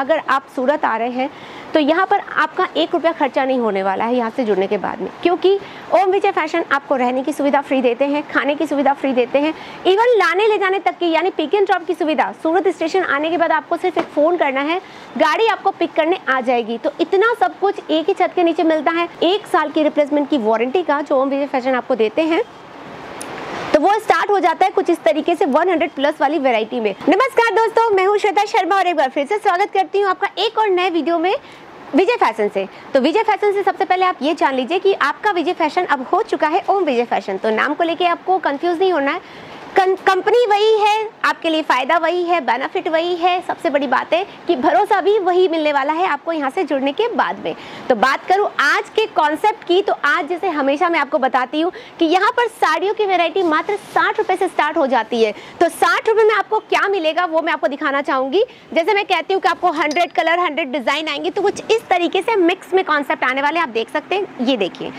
अगर आप सूरत आ रहे हैं तो यहाँ पर आपका 1 रुपया खर्चा नहीं होने वाला है यहाँ से जुड़ने के बाद में, क्योंकि ओम विजय फैशन आपको रहने की सुविधा फ्री देते हैं, खाने की सुविधा फ्री देते हैं, इवन लाने ले जाने तक की यानी पिक एंड ड्रॉप की सुविधा। सूरत स्टेशन आने के बाद आपको सिर्फ एक फ़ोन करना है, गाड़ी आपको पिक करने आ जाएगी। तो इतना सब कुछ एक ही छत के नीचे मिलता है। 1 साल की रिप्लेसमेंट की वारंटी का जो ओम विजय फैशन आपको देते हैं तो वो स्टार्ट हो जाता है कुछ इस तरीके से 100 प्लस वाली वैरायटी में। नमस्कार दोस्तों, मैं हूँ श्वेता शर्मा और एक बार फिर से स्वागत करती हूँ आपका एक और नए वीडियो में विजय फैशन से। तो विजय फैशन से सबसे पहले आप ये जान लीजिए कि आपका विजय फैशन अब हो चुका है ओम विजय फैशन। तो नाम को लेके आपको कंफ्यूज नहीं होना है, कंपनी वही है, आपके लिए फ़ायदा वही है, बेनिफिट वही है, सबसे बड़ी बात है कि भरोसा भी वही मिलने वाला है आपको यहाँ से जुड़ने के बाद में। तो बात करूँ आज के कॉन्सेप्ट की, तो आज जैसे हमेशा मैं आपको बताती हूँ कि यहाँ पर साड़ियों की वैरायटी मात्र 60 रुपये से स्टार्ट हो जाती है। तो 60 रुपये में आपको क्या मिलेगा वो मैं आपको दिखाना चाहूँगी। जैसे मैं कहती हूँ कि आपको 100 कलर 100 डिज़ाइन आएंगे, तो कुछ इस तरीके से मिक्स में कॉन्सेप्ट आने वाले आप देख सकते हैं। ये देखिए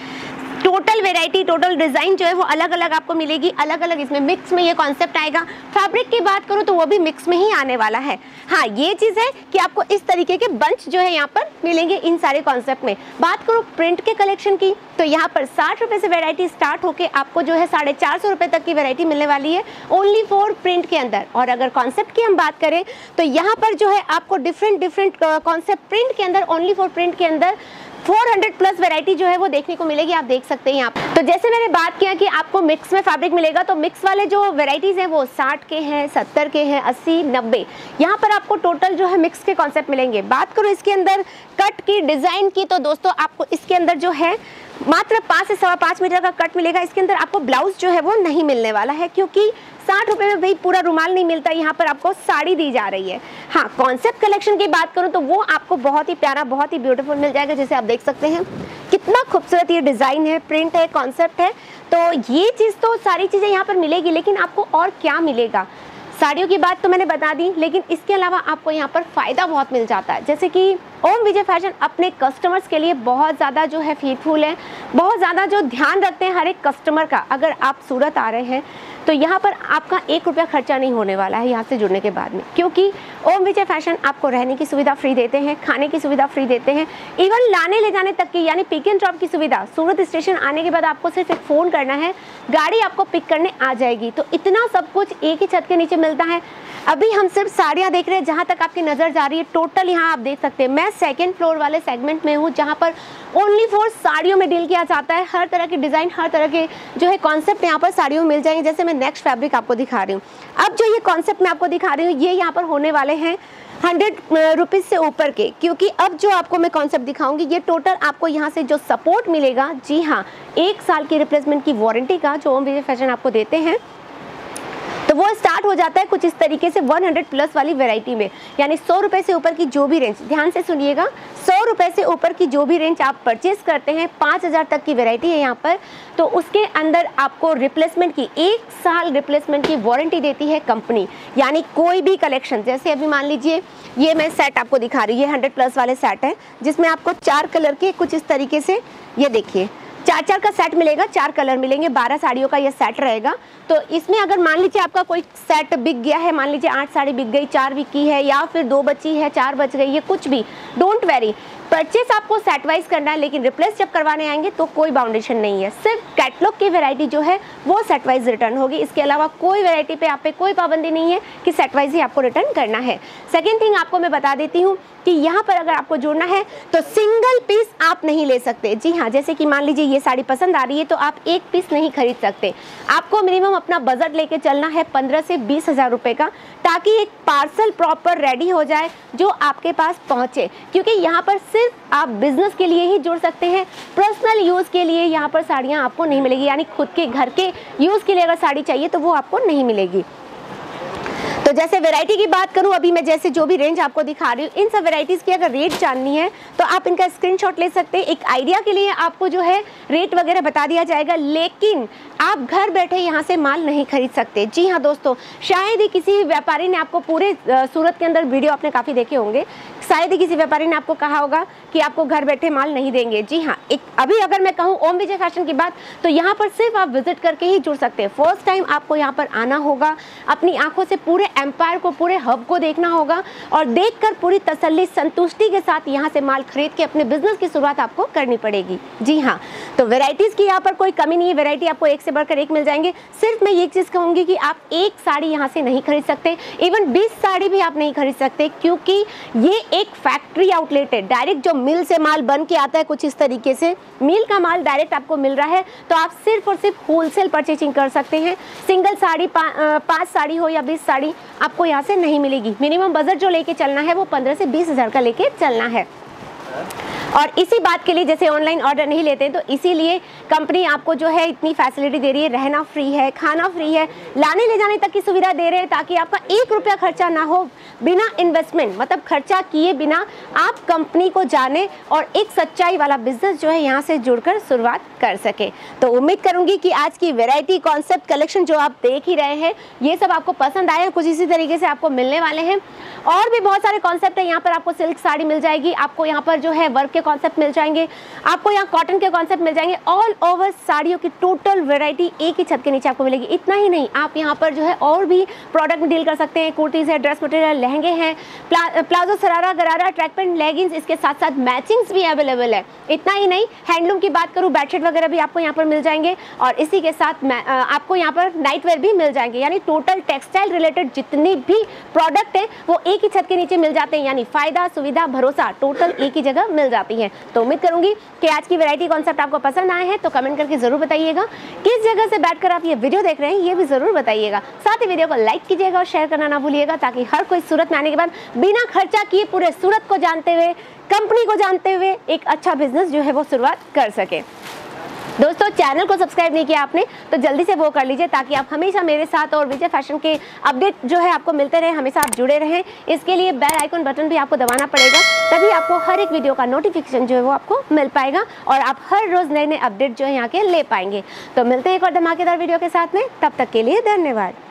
टोटल वेराइटी, टोटल डिज़ाइन जो है वो अलग अलग आपको मिलेगी, अलग अलग इसमें मिक्स में ये कॉन्सेप्ट आएगा। फैब्रिक की बात करूँ तो वो भी मिक्स में ही आने वाला है। हाँ, ये चीज़ है कि आपको इस तरीके के बंच जो है यहाँ पर मिलेंगे इन सारे कॉन्सेप्ट में। बात करूँ प्रिंट के कलेक्शन की तो यहाँ पर 60 रुपये से वेरायटी स्टार्ट होकर आपको जो है 450 रुपये तक की वेरायटी मिलने वाली है ओनली फॉर प्रिंट के अंदर। और अगर कॉन्सेप्ट की हम बात करें तो यहाँ पर जो है आपको डिफरेंट कॉन्सेप्ट प्रिंट के अंदर, ओनली फॉर प्रिंट के अंदर 400 प्लस वैरायटी जो है वो देखने को मिलेगी, आप देख सकते हैं यहाँ पर। तो जैसे मैंने बात किया कि आपको मिक्स में फैब्रिक मिलेगा, तो मिक्स वाले जो वैरायटीज़ हैं वो 60 के हैं, 70 के हैं, 80, 90, यहाँ पर आपको टोटल जो है मिक्स के कॉन्सेप्ट मिलेंगे। बात करूँ इसके अंदर कट की, डिज़ाइन की, तो दोस्तों आपको इसके अंदर जो है मात्र 5 से 5.25 मीटर का कट मिलेगा। इसके अंदर आपको ब्लाउज जो है वो नहीं मिलने वाला है, क्योंकि 60 रुपये में भाई पूरा रुमाल नहीं मिलता, यहाँ पर आपको साड़ी दी जा रही है। हाँ, कॉन्सेप्ट कलेक्शन की बात करूँ तो वो आपको बहुत ही प्यारा, बहुत ही ब्यूटीफुल मिल जाएगा। जैसे आप देख सकते हैं कितना खूबसूरत ये डिज़ाइन है, प्रिंट है, कॉन्सेप्ट है। तो ये चीज़, तो सारी चीज़ें यहाँ पर मिलेगी, लेकिन आपको और क्या मिलेगा? साड़ियों की बात तो मैंने बता दी, लेकिन इसके अलावा आपको यहाँ पर फ़ायदा बहुत मिल जाता है। जैसे कि ओम विजय फैशन अपने कस्टमर्स के लिए बहुत ज़्यादा जो है फेथफुल है, बहुत ज़्यादा जो ध्यान रखते हैं हर एक कस्टमर का। अगर आप सूरत आ रहे हैं तो यहाँ पर आपका 1 रुपया खर्चा नहीं होने वाला है यहाँ से जुड़ने के बाद में, क्योंकि ओम विजय फैशन आपको रहने की सुविधा फ्री देते हैं, खाने की सुविधा फ्री देते हैं, इवन लाने ले जाने तक की यानी पिक एंड ड्रॉप की सुविधा। सूरत स्टेशन आने के बाद आपको सिर्फ एक फ़ोन करना है, गाड़ी आपको पिक करने आ जाएगी। तो इतना सब कुछ एक ही छत के नीचे मिलता है। अभी हम सिर्फ साड़ियाँ देख रहे हैं, जहाँ तक आपकी नज़र जा रही है टोटल यहाँ आप देख सकते हैं। मैं 2nd फ्लोर वाले सेगमेंट में हूँ, जहाँ पर ओनली फॉर साड़ियों में डील किया जाता है। हर तरह के डिज़ाइन, हर तरह के जो है कॉन्सेप्ट यहाँ पर साड़ियों में मिल जाएंगे। जैसे मैं नेक्स्ट फैब्रिक आपको दिखा रही हूँ, अब जो ये कॉन्सेप्ट मैं आपको दिखा रही हूँ ये यहाँ पर होने वाले हैं 100 रुपीज़ से ऊपर के, क्योंकि अब जो आपको मैं कॉन्सेप्ट दिखाऊंगी ये टोटल आपको यहाँ से जो सपोर्ट मिलेगा, जी हाँ, 1 साल की रिप्लेसमेंट की वारंटी का जो ओम विजय फैशन आपको देते हैं तो वो स्टार्ट हो जाता है कुछ इस तरीके से 100 प्लस वाली वैरायटी में। यानी 100 रुपये से ऊपर की जो भी रेंज, ध्यान से सुनिएगा, 100 रुपये से ऊपर की जो भी रेंज आप परचेज़ करते हैं, 5000 तक की वैरायटी है यहाँ पर, तो उसके अंदर आपको रिप्लेसमेंट की 1 साल रिप्लेसमेंट की वारंटी देती है कंपनी। यानी कोई भी कलेक्शन, जैसे अभी मान लीजिए ये मैं सेट आपको दिखा रही हूँ, ये 100 प्लस वाले सेट है, जिसमें आपको 4 कलर के कुछ इस तरीके से, ये देखिए 4-4 का सेट मिलेगा, 4 कलर मिलेंगे, 12 साड़ियों का ये सेट रहेगा। तो इसमें अगर मान लीजिए आपका कोई सेट बिक गया है, मान लीजिए 8 साड़ी बिक गई, 4 बिकी है, या फिर 2 बची है, 4 बच गई है, कुछ भी, डोंट वेरी, परचेस आपको सेट वाइज करना है। लेकिन रिप्लेस जब करवाने आएंगे तो कोई बाउंडेशन नहीं है, सिर्फ कैटलॉग की वैरायटी जो है वो सेट वाइज रिटर्न होगी। इसके अलावा कोई वैरायटी पे आप पे कोई पाबंदी नहीं है कि सेट वाइज ही आपको रिटर्न करना है। सेकंड थिंग आपको मैं बता देती हूँ कि यहाँ पर अगर आपको जुड़ना है तो सिंगल पीस आप नहीं ले सकते। जी हाँ, जैसे कि मान लीजिए ये साड़ी पसंद आ रही है तो आप एक पीस नहीं खरीद सकते, आपको मिनिमम अपना बजट लेके चलना है 15 से 20 हज़ार रुपये का, ताकि एक पार्सल प्रॉपर रेडी हो जाए जो आपके पास पहुँचे। क्योंकि यहाँ पर सिर्फ आप बिजनेस के लिए ही जुड़ सकते हैं, पर्सनल यूज़ के लिए यहाँ पर साड़ियाँ आपको नहीं मिलेगी। यानी खुद के घर के यूज़ के लिए अगर साड़ी चाहिए तो वो आपको नहीं मिलेगी। तो जैसे वैरायटी की बात करूं, अभी मैं जैसे जो भी रेंज आपको दिखा रही हूं इन सब वैरायटीज़ की अगर रेट जाननी है तो आप इनका स्क्रीनशॉट ले सकते हैं। एक आइडिया के लिए आपको जो है रेट वगैरह बता दिया जाएगा, लेकिन आप घर बैठे यहां से माल नहीं खरीद सकते। जी हाँ दोस्तों, शायद ही किसी व्यापारी ने आपको, पूरे सूरत के अंदर वीडियो आपने काफ़ी देखे होंगे, शायद ही किसी व्यापारी ने आपको कहा होगा कि आपको घर बैठे माल नहीं देंगे। जी हाँ, अभी अगर मैं कहूँ ओम विजय फैशन की बात तो यहाँ पर सिर्फ आप विजिट करके ही जुड़ सकते हैं। फर्स्ट टाइम आपको यहाँ पर आना होगा, अपनी आँखों से पूरे एम्पायर को, पूरे हब को देखना होगा और देखकर पूरी तसल्ली संतुष्टि के साथ यहाँ से माल खरीद के अपने बिजनेस की शुरुआत आपको करनी पड़ेगी। जी हाँ, तो वेराइटीज़ की यहाँ पर कोई कमी नहीं है, वेराइटी आपको एक से बढ़कर एक मिल जाएंगे। सिर्फ मैं एक चीज़ कहूँगी कि आप एक साड़ी यहाँ से नहीं खरीद सकते, इवन 20 साड़ी भी आप नहीं खरीद सकते, क्योंकि ये एक फैक्ट्री आउटलेट है। डायरेक्ट जो मिल से माल बन के आता है कुछ इस तरीके से, मिल का माल डायरेक्ट आपको मिल रहा है, तो आप सिर्फ और सिर्फ होलसेल परचेसिंग कर सकते हैं। सिंगल साड़ी 5 साड़ी हो या 20 साड़ी आपको यहाँ से नहीं मिलेगी। मिनिमम बजट जो लेके चलना है वो 15 से 20 हज़ार का लेके चलना है। और इसी बात के लिए जैसे ऑनलाइन ऑर्डर नहीं लेते हैं, तो इसीलिए कंपनी आपको जो है इतनी फैसिलिटी दे रही है, रहना फ्री है, खाना फ्री है, लाने ले जाने तक की सुविधा दे रहे हैं, ताकि आपका 1 रुपया खर्चा ना हो। बिना इन्वेस्टमेंट, मतलब खर्चा किए बिना आप कंपनी को जाने और एक सच्चाई वाला बिजनेस जो है यहाँ से जुड़कर शुरुआत कर सके। तो उम्मीद करूँगी कि आज की वेराइटी, कॉन्सेप्ट, कलेक्शन जो आप देख ही रहे हैं, ये सब आपको पसंद आए। कुछ इसी तरीके से आपको मिलने वाले हैं और भी बहुत सारे कॉन्सेप्ट हैं। यहाँ पर आपको सिल्क साड़ी मिल जाएगी, आपको यहाँ पर जो है वर्क कॉन्सेप्ट मिल जाएंगे, आपको यहाँ कॉटन के कॉन्सेप्ट मिल जाएंगे। ऑल ओवर साड़ियों की टोटल वैरायटी एक ही छत के नीचे आपको मिलेगी। इतना ही नहीं, आप यहाँ पर जो है और भी प्रोडक्ट में डील कर सकते हैं। कुर्तीज है, ड्रेस मटेरियल, लहंगे हैं, प्लाजो, सरारा, गरारा, ट्रैक पैंट, लेगिंग्स, इसके साथ साथ मैचिंग्स भी अवेलेबल है। इतना ही नहीं, हैंडलूम की बात करूँ, बेडशीट वगैरह भी आपको यहाँ पर मिल जाएंगे और इसी के साथ आपको यहाँ पर नाइटवेयर भी मिल जाएंगे। यानी टोटल टेक्सटाइल रिलेटेड जितनी भी प्रोडक्ट है वो एक ही छत के नीचे मिल जाते हैं। यानी फायदा, सुविधा, भरोसा टोटल एक ही जगह मिल जाती है। तो उम्मीद करूंगी कि आज की वैरायटी कॉन्सेप्ट आपको पसंद आए हैं, तो कमेंट करके जरूर बताइएगा। किस जगह से बैठकर आप ये वीडियो देख रहे हैं ये भी जरूर बताइएगा। साथ ही वीडियो को लाइक कीजिएगा और शेयर करना ना भूलिएगा, ताकि हर कोई सूरत में आने के बाद बिना खर्चा किए पूरे सूरत को जानते हुए, कंपनी को जानते हुए एक अच्छा बिजनेस जो है वो शुरुआत कर सके। दोस्तों, चैनल को सब्सक्राइब नहीं किया आपने तो जल्दी से वो कर लीजिए, ताकि आप हमेशा मेरे साथ और विजय फैशन के अपडेट जो है आपको मिलते रहे, हमेशा आप जुड़े रहें। इसके लिए बेल आइकन बटन भी आपको दबाना पड़ेगा, तभी आपको हर एक वीडियो का नोटिफिकेशन जो है वो आपको मिल पाएगा और आप हर रोज़ नए नए अपडेट जो है यहाँ के ले पाएंगे। तो मिलते हैं एक और धमाकेदार वीडियो के साथ में, तब तक के लिए धन्यवाद।